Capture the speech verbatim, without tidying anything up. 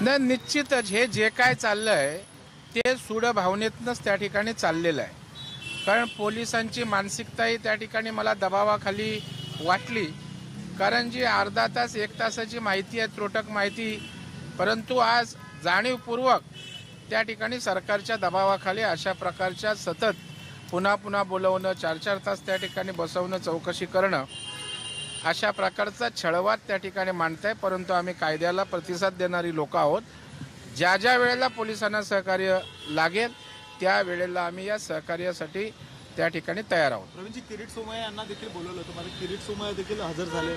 नाही, निश्चितच हे जे काय चाललंय ते सूड भावनेतनच त्या ठिकाणी चाललेलं आहे, कारण पोलिसांची मानसिकताही त्या ठिकाणी मला दबावाखाली वाटली, कारण जी अर्धा तास एक तासाची माहिती आहे, त्रोटक माहिती, परंतु आज जाणीवपूर्वक त्या ठिकाणी सरकारच्या दबावाखाली अशा प्रकारच्या सतत पुन्हा पुन्हा बोलवणं, चार चार तास त्या ठिकाणी बसवणं, चौकशी करणं अशा प्रकारचा छळवाद त्या ठिकाणी मांडत आहे, परंतु आम्ही कायद्याला प्रतिसाद देणारी लोक आहोत। ज्या ज्या वेळेला पोलिसांना सहकार्य लागेल त्या वेळेला आम्ही या सहकार्यासाठी त्या ठिकाणी तयार आहोत। प्रवीणजी, किरीट सोमा यांना देखील बोलवलं होतं, किरीट सोमा देखील हजर झाले।